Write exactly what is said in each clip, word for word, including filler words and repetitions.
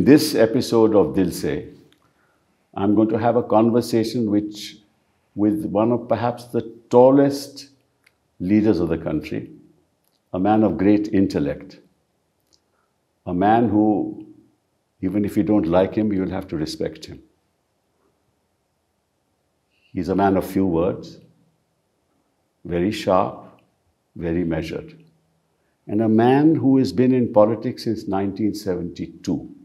In this episode of Dil Se, I'm going to have a conversation which, with one of perhaps the tallest leaders of the country, a man of great intellect, a man who, even if you don't like him, you'll have to respect him. He's a man of few words, very sharp, very measured, and a man who has been in politics since nineteen seventy-two.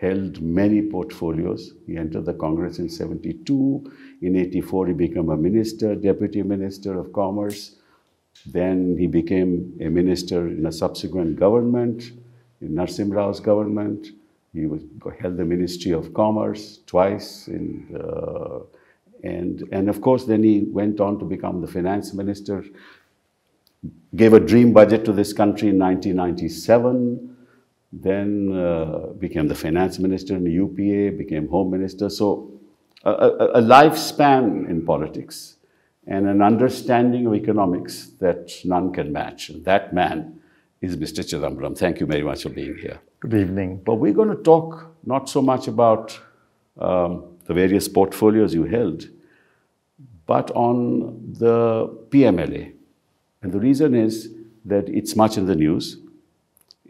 Held many portfolios. He entered the Congress in seventy-two. In eighty-four, he became a minister, deputy minister of commerce. Then he became a minister in a subsequent government, in Narasimha Rao's government. He was, held the Ministry of Commerce twice. In, uh, and, and of course, then he went on to become the finance minister, gave a dream budget to this country in nineteen ninety-seven. Then uh, became the finance minister in the U P A, became home minister. So a, a, a lifespan in politics and an understanding of economics that none can match. And that man is Mister Chidambaram. Thank you very much for being here. Good evening. But we're going to talk not so much about um, the various portfolios you held, but on the P M L A. And the reason is that it's much in the news.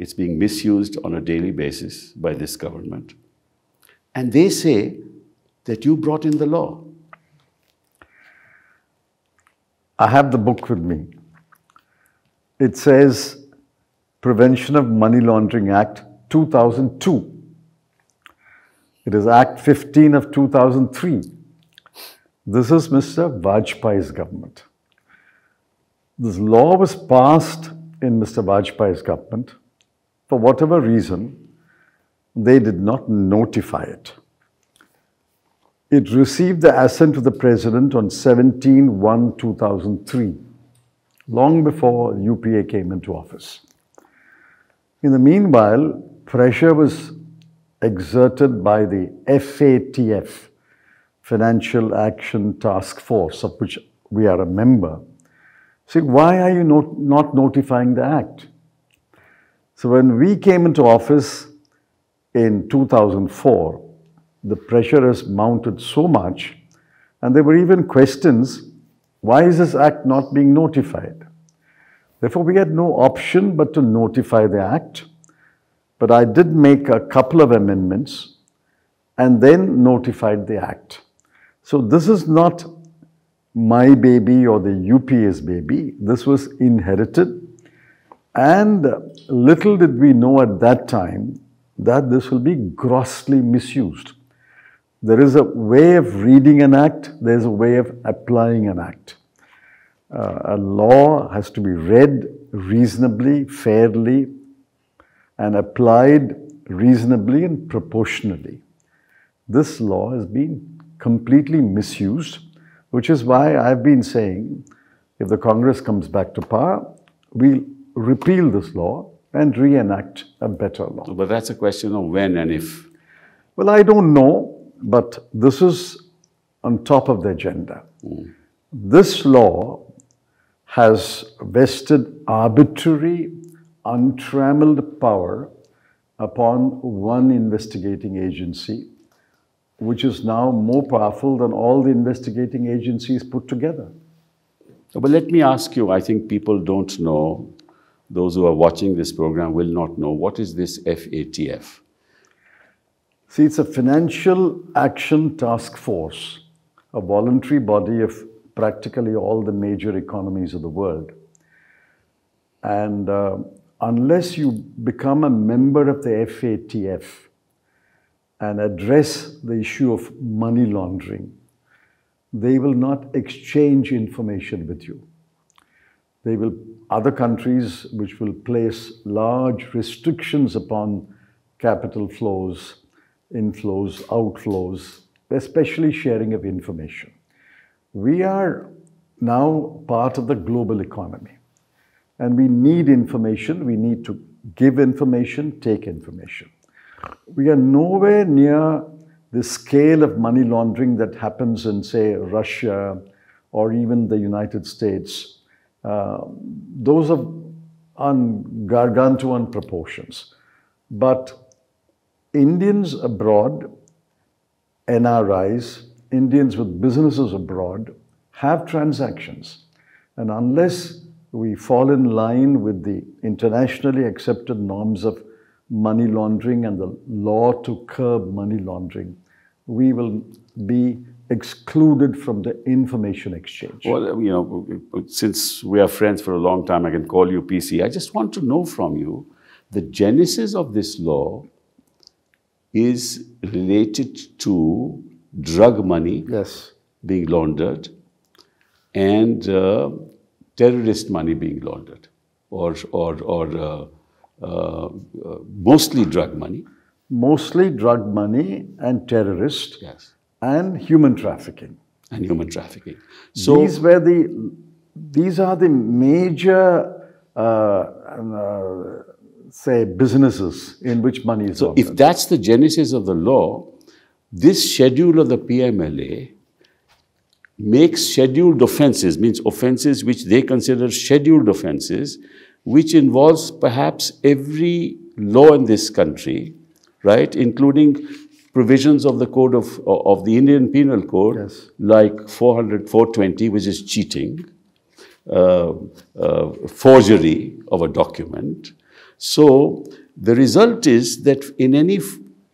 It's being misused on a daily basis by this government. And they say that you brought in the law. I have the book with me. It says Prevention of Money Laundering Act two thousand two. It is Act fifteen of two thousand three. This is Mister Vajpayee's government. This law was passed in Mister Vajpayee's government. For whatever reason, they did not notify it. It received the assent of the President on seventeen one two thousand three, long before U P A came into office. In the meanwhile, pressure was exerted by the F A T F, Financial Action Task Force, of which we are a member. See, why are you not, not notifying the Act? So when we came into office in two thousand four, the pressure has mounted so much, and there were even questions, why is this act not being notified? Therefore, we had no option but to notify the act. But I did make a couple of amendments and then notified the act. So this is not my baby or the U P A's baby. This was inherited. And little did we know at that time that this will be grossly misused. There is a way of reading an act, there is a way of applying an act. Uh, a law has to be read reasonably, fairly, and applied reasonably and proportionally. This law has been completely misused, which is why I've been saying if the Congress comes back to power, we'll repeal this law and reenact a better law. But that's a question of when and if. Well, I don't know, but this is on top of the agenda. Mm. This law has vested arbitrary, untrammeled power upon one investigating agency, which is now more powerful than all the investigating agencies put together. But let me ask you, I think people don't know. Those who are watching this program will not know. What is this F A T F? See, it's a Financial Action Task Force, a voluntary body of practically all the major economies of the world. And uh, unless you become a member of the F A T F and address the issue of money laundering, they will not exchange information with you. They will Other countries which will place large restrictions upon capital flows, inflows, outflows, especially sharing of information. We are now part of the global economy, and we need information. We need to give information, take information. We are nowhere near the scale of money laundering that happens in, say, Russia or even the United States. Uh, those are on gargantuan proportions. But Indians abroad, N R Is, Indians with businesses abroad have transactions. And unless we fall in line with the internationally accepted norms of money laundering and the law to curb money laundering, we will be excluded from the information exchange. Well, you know, since we are friends for a long time, I can call you P C. I just want to know from you, the genesis of this law is related to drug money, yes, being laundered and uh, terrorist money being laundered, or, or, or uh, uh, mostly drug money. Mostly drug money and terrorist, yes, and human trafficking. And human trafficking. So these were the, these are the major, uh, uh, say, businesses in which money is laundered. So if that's the genesis of the law, this schedule of the P M L A makes scheduled offences, means offences which they consider scheduled offences, which involves perhaps every law in this country, right, including provisions of the code of, of the Indian Penal Code, yes, like four hundred, four twenty, which is cheating, uh, uh, forgery of a document. So the result is that in any,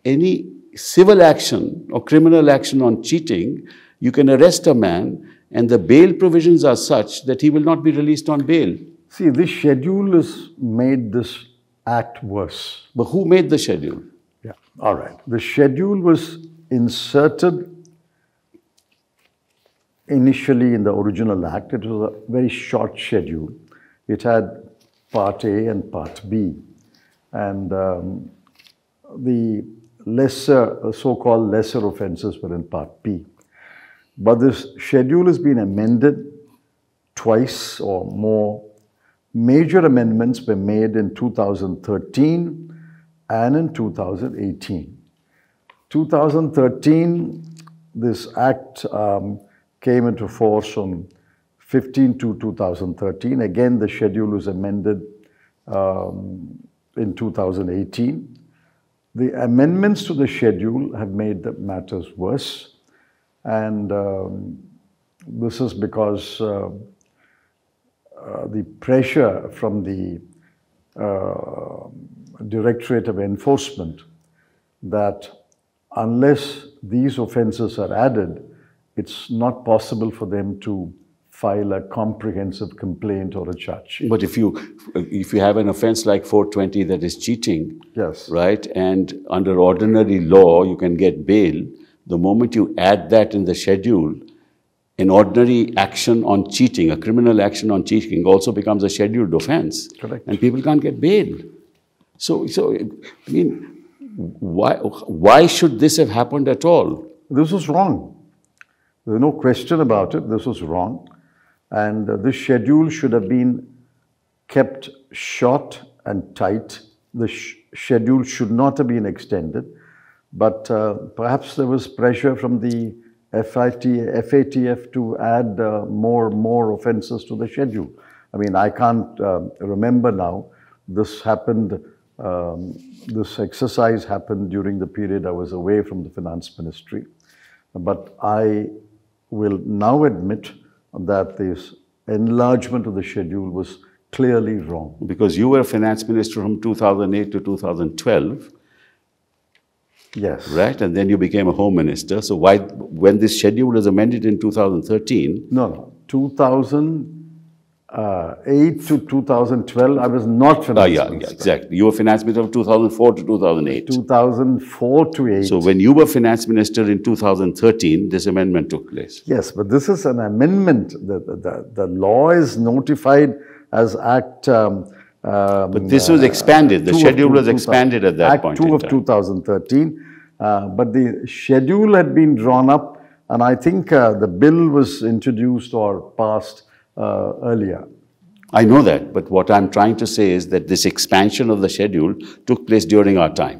any civil action or criminal action on cheating, you can arrest a man and the bail provisions are such that he will not be released on bail. See, this schedule has made this act worse. But who made the schedule? Yeah, all right. The schedule was inserted initially in the original act. It was a very short schedule. It had part A and part B. And um, the lesser, so-called lesser offenses were in part B. But this schedule has been amended twice or more. Major amendments were made in two thousand thirteen and in two thousand eighteen. two thousand thirteen, this act um, came into force on fifteen to two thousand thirteen. Again, the schedule was amended um, in two thousand eighteen. The amendments to the schedule have made the matters worse. And um, this is because uh, uh, the pressure from the uh, Directorate of Enforcement that unless these offences are added, it's not possible for them to file a comprehensive complaint or a charge sheet. But if you, if you have an offence like four twenty that is cheating, yes, right, and under ordinary law you can get bail, the moment you add that in the schedule, an ordinary action on cheating, a criminal action on cheating also becomes a scheduled offense. Correct. And people can't get bail. So, so I mean, why, why should this have happened at all? This was wrong. There's no question about it. This was wrong. And uh, this schedule should have been kept short and tight. The sh schedule should not have been extended. But uh, perhaps there was pressure from the F A T F to add uh, more more offenses to the schedule. I mean, I can't uh, remember now. This happened, um, this exercise happened during the period I was away from the finance ministry. But I will now admit that this enlargement of the schedule was clearly wrong. Because you were finance minister from two thousand eight to two thousand twelve. Yes. Right? And then you became a home minister. So why, when this schedule was amended in two thousand thirteen... No, no. two thousand eight to two thousand twelve, I was not finance ah, yeah, minister. Yeah, exactly. You were finance minister from two thousand four to two thousand eight. two thousand four to eight. So when you were finance minister in two thousand thirteen, this amendment took place. Yes, but this is an amendment. The, the, the law is notified as Act... Um, Um, but this was expanded, the schedule was expanded at that point in time. Act two of two thousand thirteen, uh, but the schedule had been drawn up and I think uh, the bill was introduced or passed uh, earlier. I know that, but what I'm trying to say is that this expansion of the schedule took place during our time.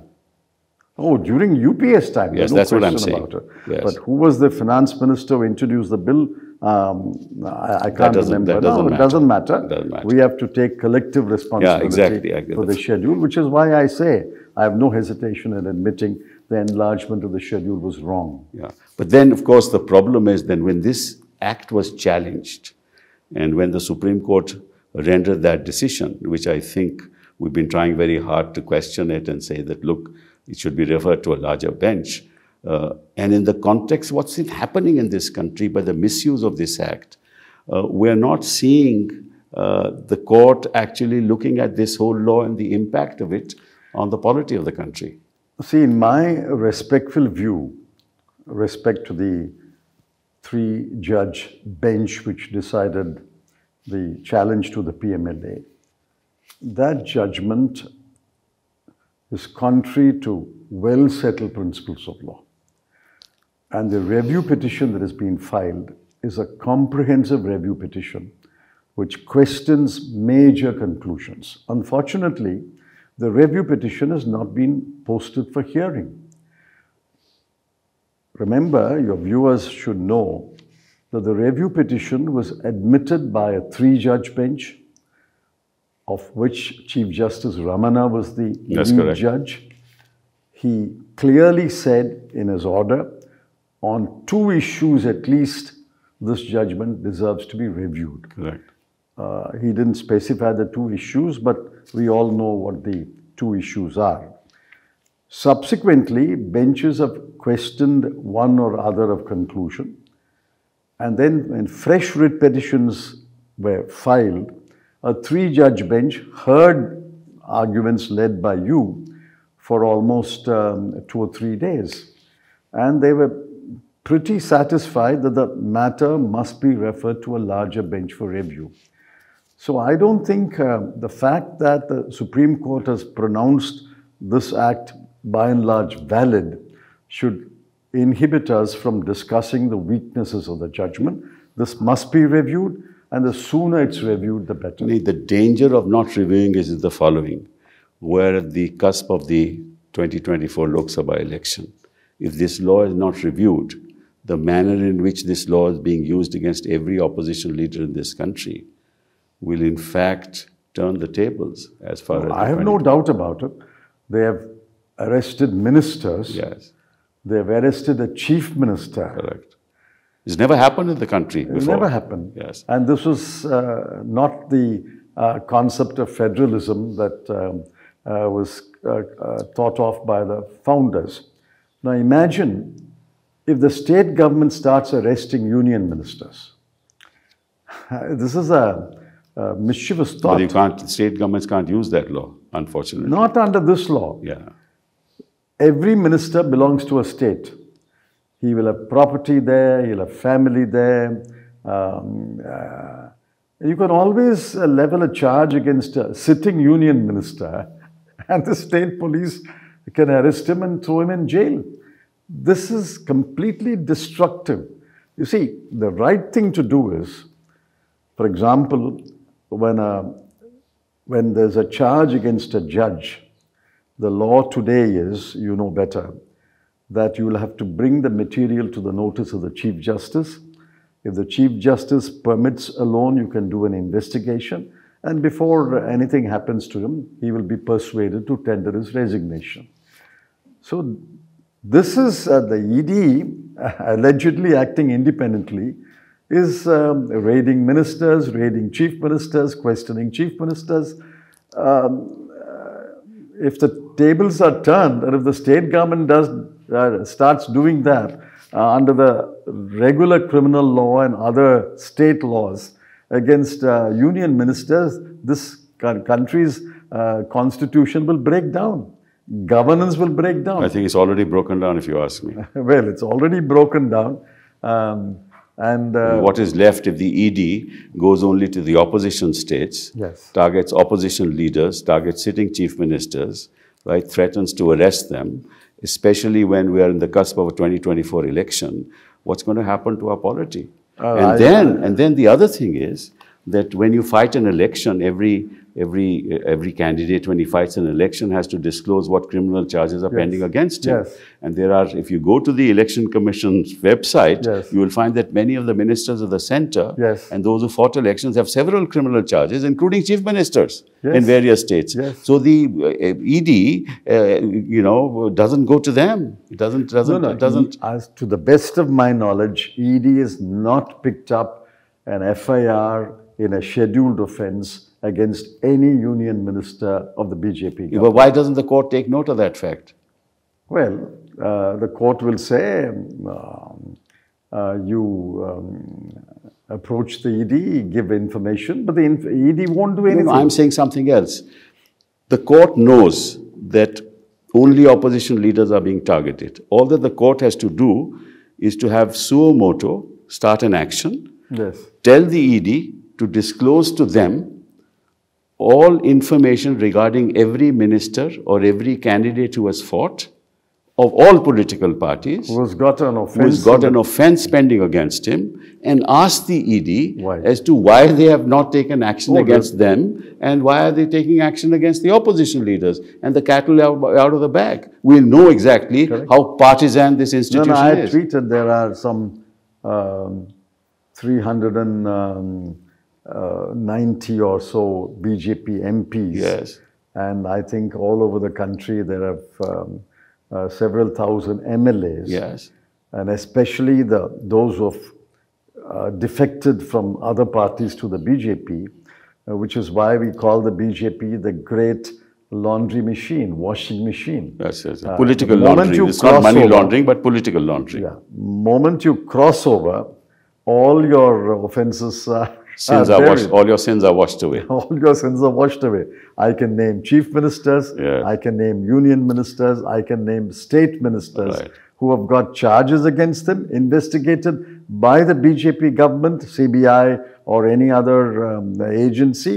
Oh, during U P A's time. Yes, that's what I'm saying. Yes. But who was the finance minister who introduced the bill? Um, I, I can't that remember. That doesn't, no, matter. It doesn't matter. doesn't matter. We have to take collective responsibility yeah, exactly. yeah, for the schedule, which is why I say I have no hesitation in admitting the enlargement of the schedule was wrong. Yeah. But then, of course, the problem is then when this act was challenged and when the Supreme Court rendered that decision, which I think we've been trying very hard to question it and say that, look, it should be referred to a larger bench. Uh, and in the context, what's happening in this country by the misuse of this act, uh, we're not seeing uh, the court actually looking at this whole law and the impact of it on the polity of the country. See, in my respectful view, respect to the three-judge bench which decided the challenge to the P M L A, that judgment is contrary to well-settled principles of law. And the review petition that has been filed is a comprehensive review petition which questions major conclusions. Unfortunately, the review petition has not been posted for hearing. Remember, your viewers should know that the review petition was admitted by a three-judge bench, of which Chief Justice Ramana was the lead judge. He clearly said in his order, on two issues at least, this judgment deserves to be reviewed. Correct. Uh, he didn't specify the two issues, but we all know what the two issues are. Subsequently, benches have questioned one or other of conclusion. And then when fresh writ petitions were filed, a three-judge bench heard arguments led by you for almost um, two or three days. And they were pretty satisfied that the matter must be referred to a larger bench for review. So I don't think uh, the fact that the Supreme Court has pronounced this act by and large valid should inhibit us from discussing the weaknesses of the judgment. This must be reviewed. And the sooner it's reviewed, the better. The danger of not reviewing is the following. We're at the cusp of the twenty twenty-four Lok Sabha election. If this law is not reviewed, the manner in which this law is being used against every opposition leader in this country will in fact turn the tables as far no, as... I have no doubt about it. They have arrested ministers. Yes. They have arrested a chief minister. Correct. It's never happened in the country before. It's never happened. Yes. And this was uh, not the uh, concept of federalism that um, uh, was uh, uh, thought of by the founders. Now imagine if the state government starts arresting union ministers. This is a, a mischievous thought. But you can't, state governments can't use that law, unfortunately. Not under this law. Yeah. Every minister belongs to a state. He will have property there, he'll have family there. Um, uh, you can always uh, level a charge against a sitting union minister and the state police can arrest him and throw him in jail. This is completely destructive. You see, the right thing to do is, for example, when, a, when there's a charge against a judge, the law today is, you know better, that you will have to bring the material to the notice of the Chief Justice. If the Chief Justice permits alone, you can do an investigation. And before anything happens to him, he will be persuaded to tender his resignation. So this is uh, the E D uh, allegedly acting independently is um, raiding ministers, raiding chief ministers, questioning chief ministers. Um, uh, if the tables are turned and if the state government does Uh, starts doing that uh, under the regular criminal law and other state laws against uh, union ministers, this country's uh, constitution will break down. Governance will break down. I think it's already broken down, if you ask me. Well, it's already broken down. Um, and uh, what is left if the E D goes only to the opposition states, yes. targets opposition leaders, targets sitting chief ministers, right, threatens to arrest them, especially when we are in the cusp of a twenty twenty-four election, what's going to happen to our polity? Uh, and, then, and then the other thing is that when you fight an election, every every every candidate, when he fights an election, has to disclose what criminal charges are yes. pending against him. Yes. And there are, if you go to the Election Commission's website, yes. you will find that many of the ministers of the centre yes. and those who fought elections have several criminal charges, including chief ministers yes. in various states. Yes. So the uh, E D, uh, you know, doesn't go to them. It doesn't, doesn't, no, no. doesn't. As to the best of my knowledge, E D is not picked up an F I R in a scheduled offence against any union minister of the B J P government. But why doesn't the court take note of that fact? Well, uh, the court will say, um, uh, you um, approach the E D, give information, but the inf E D won't do anything. No, I'm saying something else. The court knows that only opposition leaders are being targeted. All that the court has to do is to have suo motu start an action, yes. tell the E D to disclose to them all information regarding every minister or every candidate who has fought of all political parties, who has got an offense, who has got an offense pending against him, and ask the E D why? as to why they have not taken action oh, against yes. them, and why are they taking action against the opposition leaders, and the cattle out of the bag. We'll know exactly Correct. how partisan this institution no, no, I is. I tweeted there are some um, three hundred and... Um, Uh, ninety or so B J P M Ps, yes. and I think all over the country there are um, uh, several thousand M L As, yes. and especially the those who have uh, defected from other parties to the B J P, uh, which is why we call the B J P the great laundry machine, washing machine. Yes, yes, yes. Political uh, laundering. It's not money laundering, but political laundering. Yeah. Moment you cross over, all your offences are... Sins ah, are washed, all your sins are washed away. All your sins are washed away. I can name chief ministers, yes. I can name union ministers, I can name state ministers right. who have got charges against them, investigated by the B J P government, C B I or any other um, agency.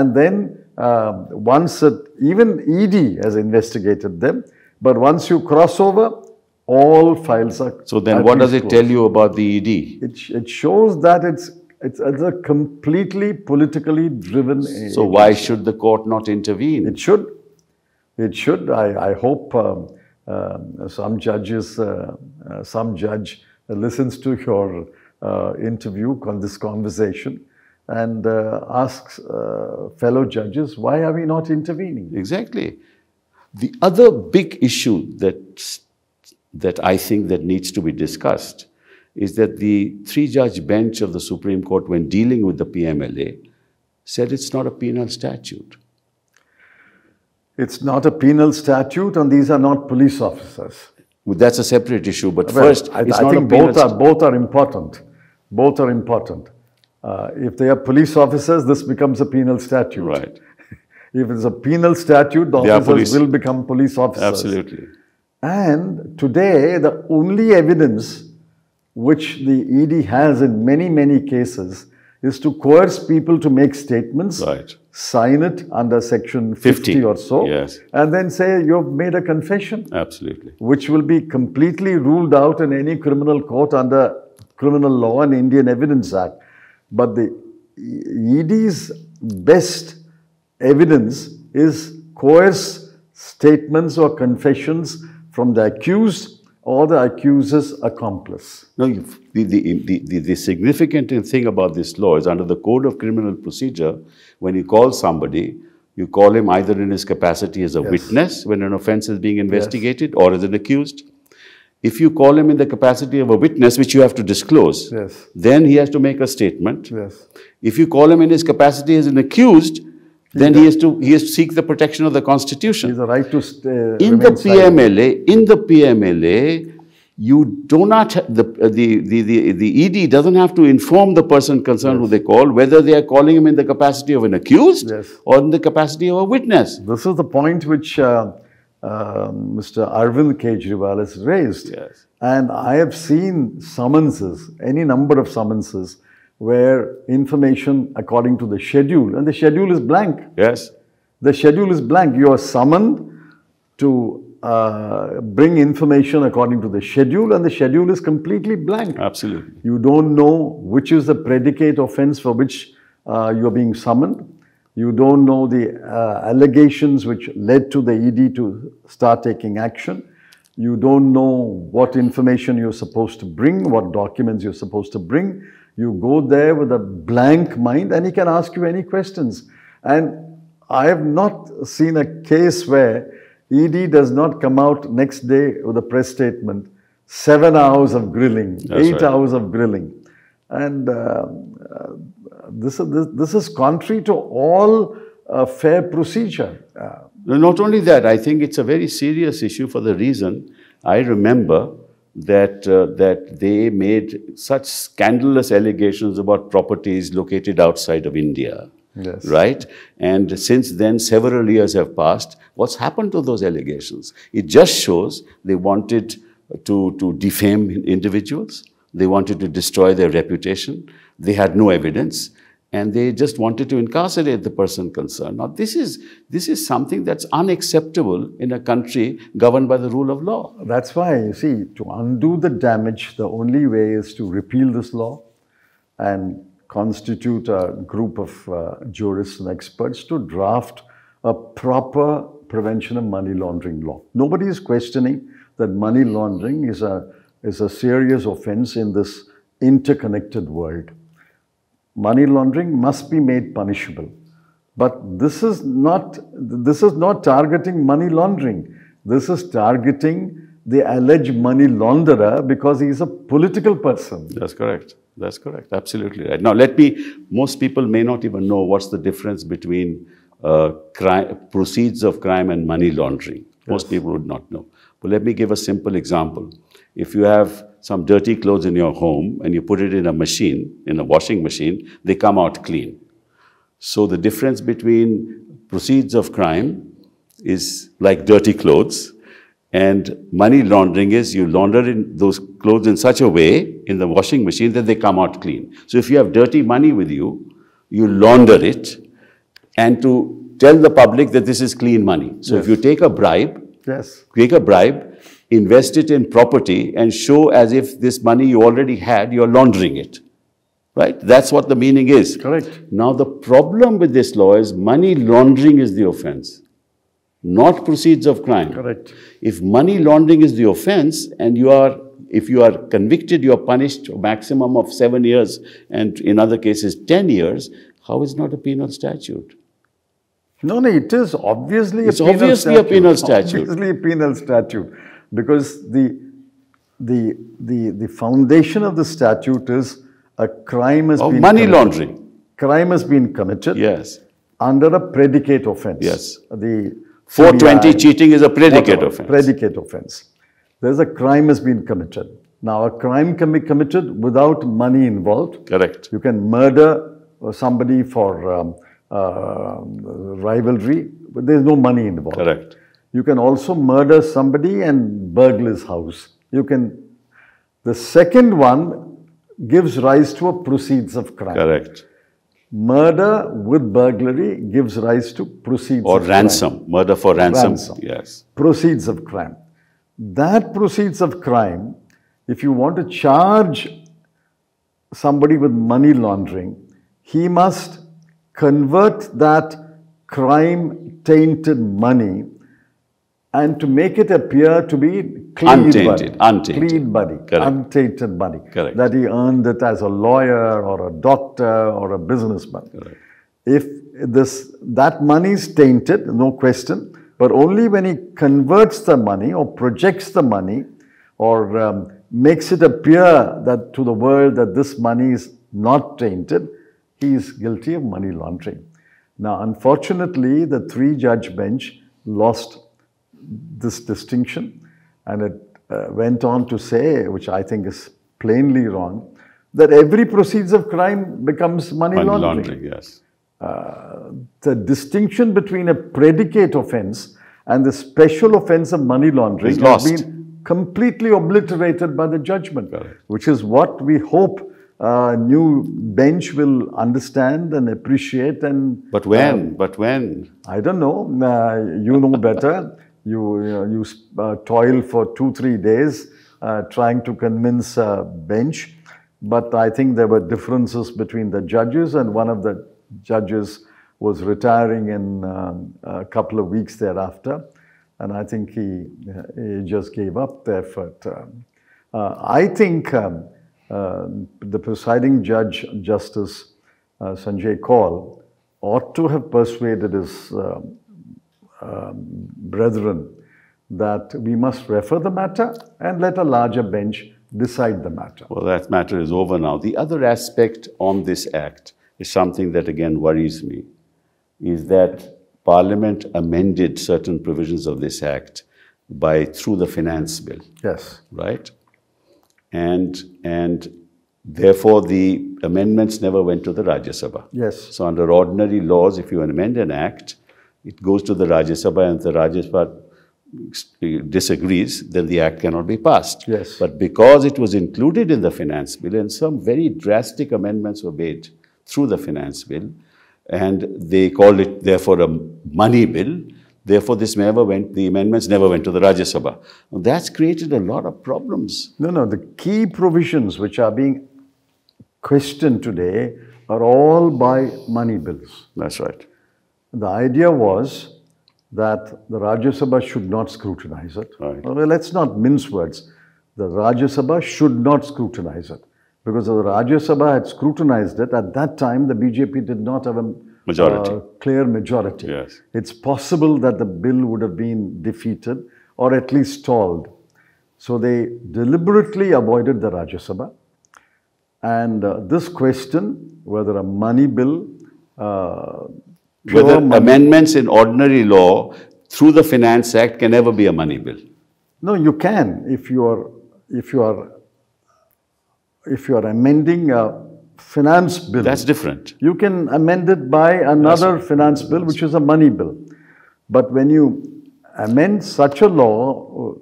And then uh, once it, even E D has investigated them, but once you cross over, all files are... So then what does it closed. tell you about the E D? It, it shows that it's It's a completely politically driven... So agency. Why should the court not intervene? It should. It should. I, I hope um, uh, some judges, uh, uh, some judge listens to your uh, interview on this conversation and uh, asks uh, fellow judges, why are we not intervening? Exactly. The other big issue that, that I think that needs to be discussed is that the three-judge bench of the Supreme Court, when dealing with the P M L A, said it's not a penal statute. It's not a penal statute, and these are not police officers. Well, that's a separate issue, but well, first, I, it's I not think a both are both are important. Both are important. Uh, if they are police officers, this becomes a penal statute. Right. If it's a penal statute, the officers will become police officers. Absolutely. And today, the only evidence which the E D has in many, many cases, is to coerce people to make statements, right. sign it under section fifty, fifty or so, yes. and then say, you've made a confession. Absolutely. Which will be completely ruled out in any criminal court under criminal law and Indian Evidence Act. But the E D's best evidence is coerce statements or confessions from the accused or the accuser's accomplice. No, the, the, the, the significant thing about this law is under the Code of Criminal Procedure, when you call somebody, you call him either in his capacity as a yes. witness when an offense is being investigated yes. or as an accused. If you call him in the capacity of a witness, which you have to disclose, yes. then he has to make a statement. Yes. If you call him in his capacity as an accused, then he has to he has to seek the protection of the Constitution. He has a right to stay, in the P M L A. Silent. In the P M L A, you do not the the the the, the E D doesn't have to inform the person concerned yes. who they call whether they are calling him in the capacity of an accused yes. or in the capacity of a witness. This is the point which uh, uh, Mister Arvind Kejriwal has raised, yes. and I have seen summonses, any number of summonses, where information according to the schedule, and the schedule is blank. Yes. The schedule is blank. You are summoned to uh, bring information according to the schedule, and the schedule is completely blank. Absolutely. You don't know which is the predicate offense for which uh, you are being summoned. You don't know the uh, allegations which led to the E D to start taking action. You don't know what information you're supposed to bring, what documents you're supposed to bring. You go there with a blank mind and he can ask you any questions. And I have not seen a case where E D does not come out next day with a press statement, seven hours of grilling, That's eight right. hours of grilling. And uh, uh, this, this, this is contrary to all uh, fair procedure. Uh, Not only that, I think it's a very serious issue for the reason I remember that, uh, that they made such scandalous allegations about properties located outside of India, yes. right? And since then, several years have passed. What's happened to those allegations? It just shows they wanted to, to defame individuals. They wanted to destroy their reputation. They had no evidence. And they just wanted to incarcerate the person concerned. Now, this is, this is something that's unacceptable in a country governed by the rule of law. That's why, you see, to undo the damage, the only way is to repeal this law and constitute a group of uh, jurists and experts to draft a proper prevention of money laundering law. Nobody is questioning that money laundering is a, is a serious offense in this interconnected world. Money laundering must be made punishable. But this is not, this is not targeting money laundering. This is targeting the alleged money launderer because he is a political person. That's correct. That's correct. Absolutely right. Now, let me, most people may not even know what's the difference between uh, crime, proceeds of crime and money laundering. Yes. Most people would not know. But let me give a simple example. If you have some dirty clothes in your home and you put it in a machine, in a washing machine, they come out clean. So the difference between proceeds of crime is like dirty clothes, and money laundering is you launder in those clothes in such a way in the washing machine that they come out clean. So if you have dirty money with you, you launder it and to tell the public that this is clean money. So yes. if you take a bribe, yes. take a bribe, invest it in property and show as if this money you already had, you're laundering it, right? That's what the meaning is. Correct. Now, the problem with this law is money laundering is the offense, not proceeds of crime. Correct. If money laundering is the offense and you are, if you are convicted, you are punished a maximum of seven years and in other cases, ten years, how is it not a penal statute? No, no, it is obviously it's a penal obviously statute. It's obviously a penal statute. Obviously a penal statute. Because the, the, the, the foundation of the statute is a crime has oh, been money committed. laundering. Crime has been committed. Yes. Under a predicate offense. Yes. The four twenty C B I, cheating is a predicate whatever, offense. Predicate offense. There's a crime has been committed. Now, a crime can be committed without money involved. Correct. You can murder somebody for um, uh, rivalry, but there's no money involved. Correct. You can also murder somebody and burgle his house. You can. The second one gives rise to a proceeds of crime. Correct. Murder with burglary gives rise to proceeds or of ransom. Crime. Murder for ransom. ransom. Yes. Proceeds of crime. That proceeds of crime, if you want to charge somebody with money laundering, he must convert that crime-tainted money and to make it appear to be clean money, untainted money, untainted money, Correct. that he earned it as a lawyer or a doctor or a businessman. Correct. If this, that money is tainted, no question, but only when he converts the money or projects the money or um, makes it appear that to the world that this money is not tainted, he is guilty of money laundering. Now, unfortunately, the three-judge bench lost this distinction, and it uh, went on to say, which I think is plainly wrong, that every proceeds of crime becomes money, money laundering. laundering yes. uh, the distinction between a predicate offense and the special offense of money laundering has lost. been completely obliterated by the judgment, Correct. which is what we hope Uh, new bench will understand and appreciate and... But when? Um, but when? I don't know. Uh, you know better. you you, know, you uh, toil for two, three days uh, trying to convince a bench. But I think there were differences between the judges, and one of the judges was retiring in um, a couple of weeks thereafter, and I think he, he just gave up the effort. Um, uh, I think um, uh, the presiding judge, Justice uh, Sanjay Kaul, ought to have persuaded his uh, uh, brethren that we must refer the matter and let a larger bench decide the matter. Well, that matter is over now. The other aspect on this act is something that again worries me, is that Parliament amended certain provisions of this act by through the Finance Bill. Yes. Right? And, and therefore the amendments never went to the Rajya Sabha. Yes. So under ordinary laws, if you amend an act, it goes to the Rajya Sabha, and the Rajya Sabha disagrees, then the act cannot be passed. Yes. But because it was included in the Finance Bill, and some very drastic amendments were made through the Finance Bill, and they called it therefore a money bill, therefore this never went, the amendments never went to the Rajya Sabha. And that's created a lot of problems. No, no, the key provisions which are being questioned today are all by money bills. That's right. The idea was that the Rajya Sabha should not scrutinize it. Right. Well, let's not mince words. The Rajya Sabha should not scrutinize it, because if the Rajya Sabha had scrutinized it, at that time the B J P did not have a majority. Uh, clear majority. Yes. It's possible that the bill would have been defeated or at least stalled. So they deliberately avoided the Rajya Sabha. And uh, this question, whether a money bill uh, whether amendments in ordinary law through the Finance Act can never be a money bill. No, you can if you are if you are if you are amending a finance bill. That's different. You can amend it by another That's finance right. bill, which is a money bill. But when you amend such a law,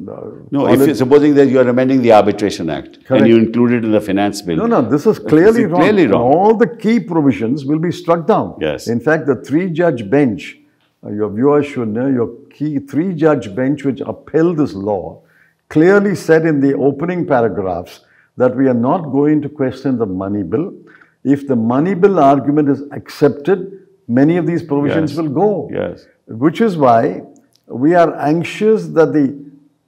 no. If you're supposing that you are amending the Arbitration Act, correct, and you include it in the Finance Bill, no, no, this is clearly, this is clearly wrong. wrong. All the key provisions will be struck down. Yes. In fact, the three-judge bench, uh, your viewers should know, your key three-judge bench which upheld this law clearly said in the opening paragraphs that we are not going to question the money bill. If the money bill argument is accepted, many of these provisions yes. will go. Yes. Which is why we are anxious that the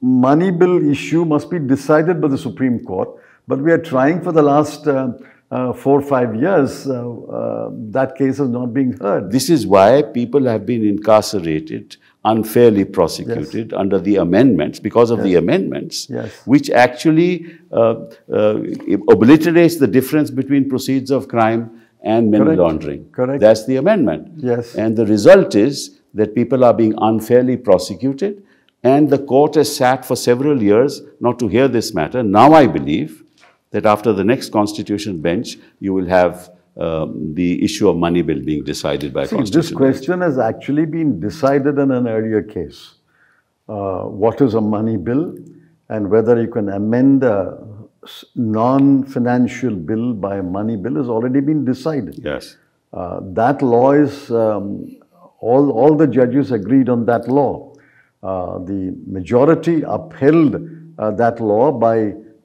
money bill issue must be decided by the Supreme Court, but we are trying for the last uh, uh, four or five years, uh, uh, that case is not being heard. This is why people have been incarcerated, unfairly prosecuted yes. under the amendments, because of yes. the amendments, yes. which actually uh, uh, obliterates the difference between proceeds of crime and money laundering. Correct. That's the amendment. Yes. And the result is that people are being unfairly prosecuted, and the court has sat for several years not to hear this matter. Now I believe that after the next constitution bench, you will have um, the issue of money bill being decided by See, constitution. This question bench. has actually been decided in an earlier case. Uh, what is a money bill, and whether you can amend a non-financial bill by a money bill has already been decided. Yes. Uh, that law is... Um, All, all the judges agreed on that law. Uh, the majority upheld uh, that law by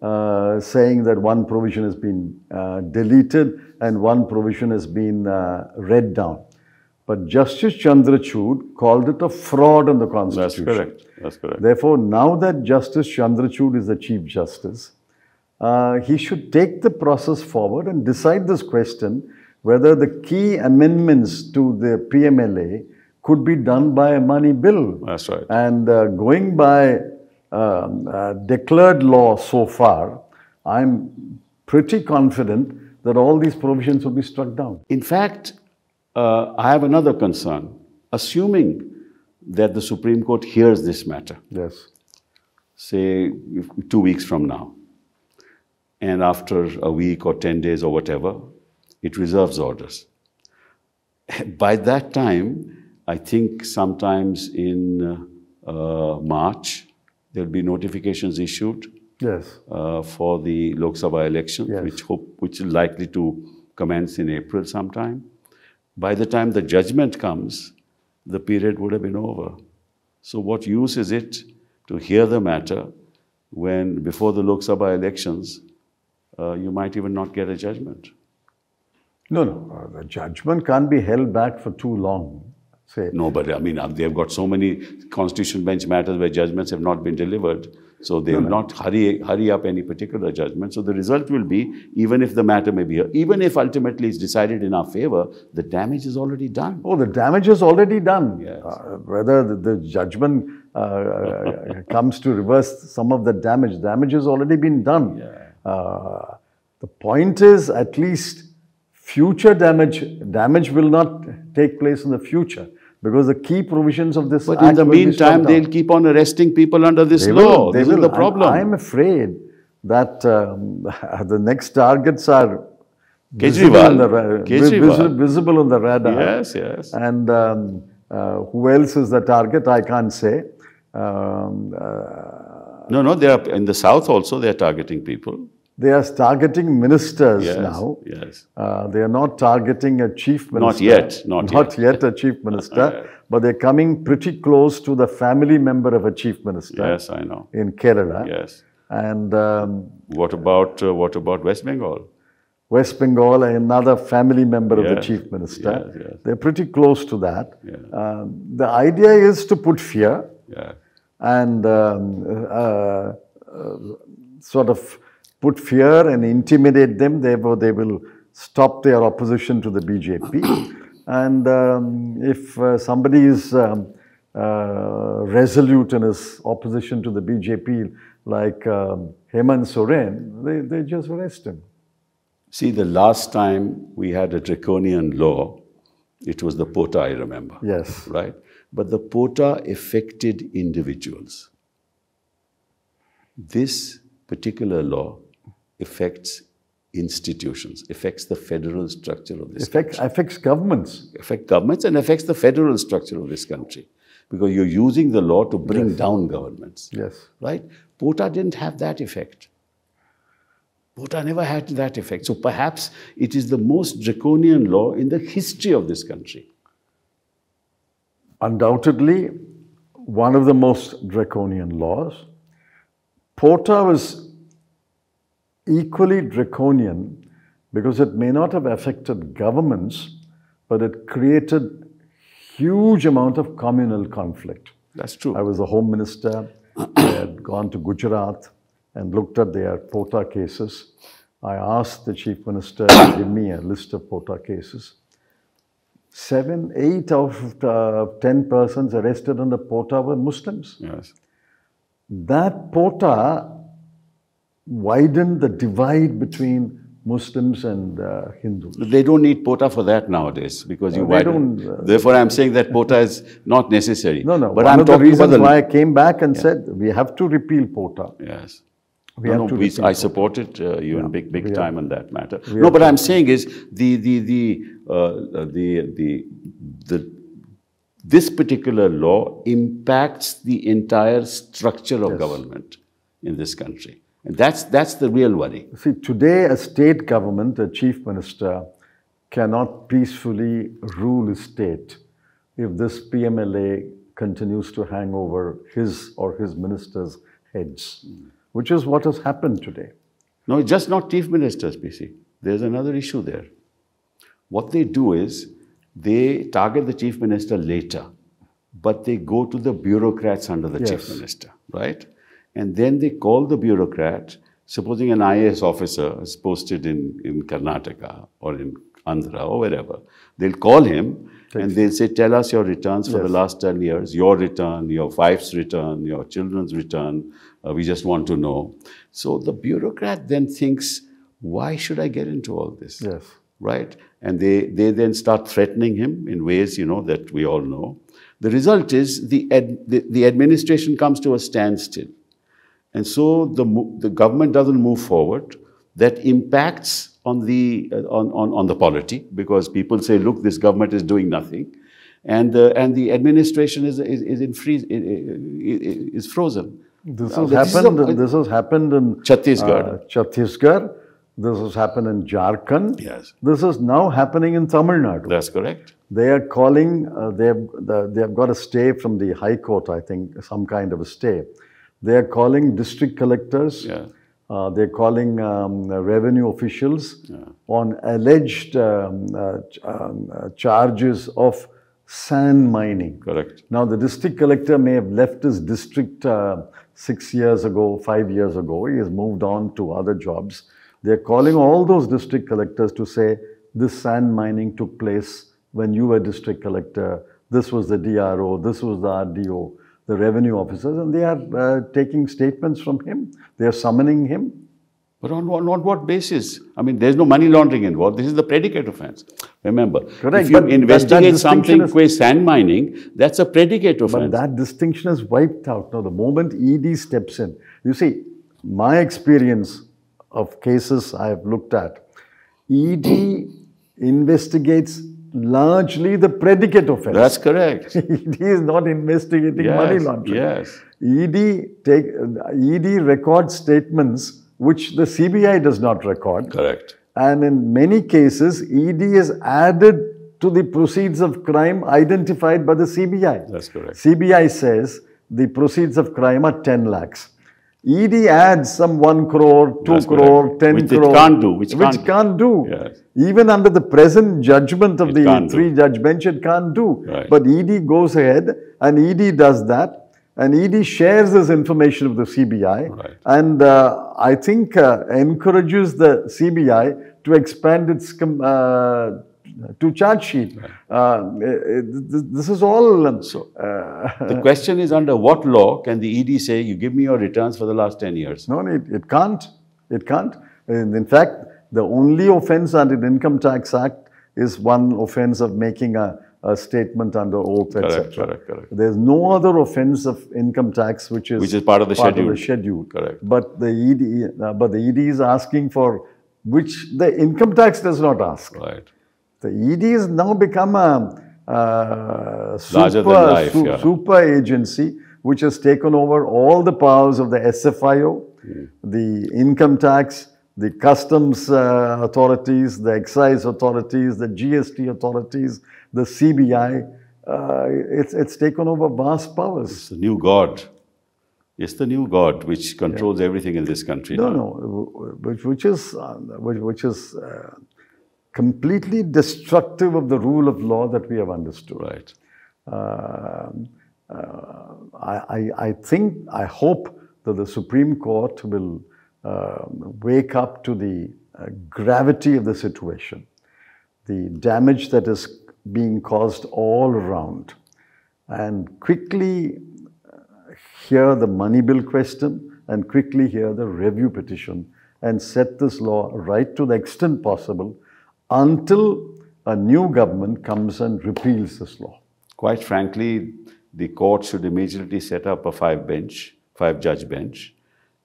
uh, saying that one provision has been uh, deleted and one provision has been uh, read down. But Justice Chandrachud called it a fraud on the Constitution. That's correct. That's correct. Therefore, now that Justice Chandrachud is the Chief Justice, uh, he should take the process forward and decide this question, whether the key amendments to the P M L A could be done by a money bill. That's right. And uh, going by um, uh, declared law so far, I'm pretty confident that all these provisions will be struck down. In fact, uh, I have another concern. Assuming that the Supreme Court hears this matter, yes, say two weeks from now, and after a week or ten days or whatever, it reserves orders. By that time, I think sometimes in uh, March, there'll be notifications issued yes. uh, for the Lok Sabha elections, yes. which, hope, which is likely to commence in April sometime. By the time the judgment comes, the period would have been over. So what use is it to hear the matter when before the Lok Sabha elections, uh, you might even not get a judgment? No, no. The judgment can't be held back for too long. Say. No, but I mean, they've got so many constitution bench matters where judgments have not been delivered. So they will no, no. not hurry hurry up any particular judgment. So the result will be, even if the matter may be, even if ultimately it's decided in our favor, the damage is already done. Oh, the damage is already done. Yes. Uh, whether the, the judgment uh, comes to reverse some of the damage, damage has already been done. Yeah. Uh, the point is, at least future damage, damage will not take place in the future. Because the key provisions of this but act in the meantime, they'll keep on arresting people under this they law. Will, they this will. Is the problem. I'm, I'm afraid that um, the next targets are visible on, the visible on the radar. Yes, yes. And um, uh, who else is the target? I can't say. Um, uh, no, no. They are in the south also. They are targeting people. They are targeting ministers yes, now. Yes. Uh, they are not targeting a chief minister. Not yet. Not, not yet. yet a chief minister. But they're coming pretty close to the family member of a chief minister. Yes, I know. In Kerala. Yes. And um, what about uh, what about West Bengal? West Bengal, another family member yes, of the chief minister. Yes, yes. They're pretty close to that. Yes. Uh, the idea is to put fear yes. and um, uh, uh, sort of. Put fear and intimidate them, therefore they will stop their opposition to the B J P. And um, if uh, somebody is um, uh, resolute in his opposition to the B J P, like um, Hemant Soren, they, they just arrest him. See, the last time we had a draconian law, it was the POTA, I remember. Yes. Right? But the POTA affected individuals. This particular law affects institutions, affects the federal structure of this affects, country. Affects governments. Affects governments and affects the federal structure of this country. Because you're using the law to bring yes. down governments. Yes. Right? POTA didn't have that effect. POTA never had that effect. So perhaps it is the most draconian law in the history of this country. Undoubtedly, one of the most draconian laws. POTA was equally draconian because it may not have affected governments, but it created huge amount of communal conflict. That's true. I was a home minister. I had gone to Gujarat and looked at their POTA cases. I asked the chief minister to give me a list of POTA cases. Seven, eight out of the ten persons arrested under POTA were Muslims. Yes. That POTA widened the divide between Muslims and uh, Hindus. They don't need POTA for that nowadays because no, you widen. Don't, uh, Therefore, I'm saying that POTA is not necessary. No, no. But one I'm of the reasons the... why I came back and yeah. said we have to repeal POTA. Yes. We no, have no, to we, I supported uh, you yeah, in big, big time on that matter. No, but I'm saying is the the the uh, the the the. This particular law impacts the entire structure of yes. government in this country. And that's, that's the real worry. See, today a state government, a chief minister, cannot peacefully rule a state if this P M L A continues to hang over his or his ministers' heads, mm. which is what has happened today. No, it's just not chief ministers, P C. There's another issue there. What they do is, they target the chief minister later, but they go to the bureaucrats under the yes. chief minister, right? And then they call the bureaucrat, supposing an I A S officer is posted in, in Karnataka or in Andhra or wherever. They'll call him Thanks. and they'll say, tell us your returns for yes. the last ten years, your return, your wife's return, your children's return. Uh, we just want to know. So the bureaucrat then thinks, why should I get into all this? Yes. Right? And they, they then start threatening him in ways, you know, that we all know. The result is the, ad, the, the administration comes to a standstill. And so the, the government doesn't move forward. That impacts on the, uh, on, on, on the polity because people say, look, this government is doing nothing. And, uh, and the administration is, is, is, in freeze, is, is frozen. This has, uh, this happened, is a, this has happened in Chhattisgarh. Uh, Chhattisgarh. This has happened in Jharkhand. Yes. This is now happening in Tamil Nadu. That's correct. They are calling, uh, they have the, they have got a stay from the High Court, I think, some kind of a stay. They are calling district collectors, yeah. Uh, they're calling um, revenue officials yeah. on alleged um, uh, ch um, uh, charges of sand mining. Correct. Now, the district collector may have left his district uh, six years ago, five years ago. He has moved on to other jobs. They're calling all those district collectors to say, this sand mining took place when you were district collector. This was the D R O, this was the R D O. The revenue officers, and they are uh, taking statements from him. They are summoning him. But on, on, on what basis? I mean, there's no money laundering involved. This is the predicate offense. Remember, correct, if you investigate that, that something with sand mining, that's a predicate offense. But that distinction is wiped out. Now, the moment E D steps in, you see, my experience of cases I have looked at, E D investigates largely the predicate offense. That's correct. E D is not investigating yes, money laundering. Yes. E D take, E D records statements which the C B I does not record. Correct. And in many cases, E D is added to the proceeds of crime identified by the C B I. That's correct. C B I says the proceeds of crime are ten lakhs. E D adds some one crore, two crore, ten crore. Which it can't do. Which can't do. Yes. Even under the present judgment of the three-judge bench, it can't do. Right. But E D goes ahead and E D does that. And E D shares this information with the C B I. Right. And uh, I think uh, encourages the C B I to expand its uh, to charge sheet. Right. Uh, this is all. So, uh, the question is, under what law can the E D say, you give me your returns for the last ten years? No, it, it can't. It can't. In fact, the only offense under the Income Tax Act is one offense of making a, a statement under oath, et cetera. Correct, correct. There's no other offense of income tax which is, which is part of the part schedule. Of the schedule. Correct. But the E D, uh, but the E D is asking for which the income tax does not ask. Right. The E D has now become a uh, super, life, su yeah. super agency which has taken over all the powers of the S F I O, mm. the income tax, the customs uh, authorities, the excise authorities, the G S T authorities, the C B I. Uh, it's, it's taken over vast powers. It's the new God. It's the new God which controls yeah. everything in this country. No, now. no, which, which is... Uh, which, which is uh, completely destructive of the rule of law that we have understood. Right. Uh, uh, I, I think, I hope that the Supreme Court will uh, wake up to the uh, gravity of the situation, the damage that is being caused all around, and quickly hear the money bill question and quickly hear the review petition and set this law right to the extent possible until a new government comes and repeals this law. Quite frankly, the court should immediately set up a five bench, five judge bench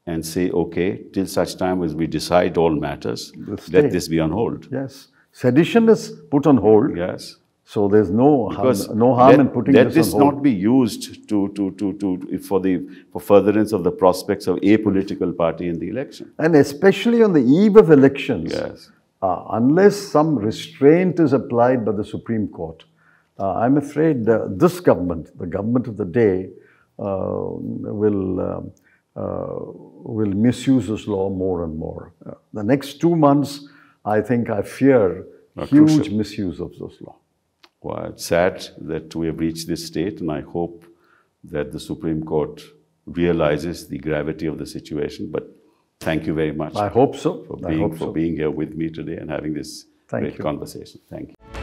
and say, okay, till such time as we decide all matters, let this be on hold. Yes. Sedition is put on hold. Yes. So there's no because harm, no harm let, in putting this on hold. Let this not be used to, to, to, to, for the for furtherance of the prospects of a political party in the election. And especially on the eve of elections. Yes. Uh, unless some restraint is applied by the Supreme Court, uh, I'm afraid uh, this government, the government of the day, uh, will uh, uh, will misuse this law more and more. Uh, the next two months, I think I fear Not huge crucial. misuse of this law. Well, it's sad that we have reached this state, and I hope that the Supreme Court realizes the gravity of the situation, but thank you very much. I hope so. For being, I hope so. for being here with me today and having this Thank great you. conversation. Thank you.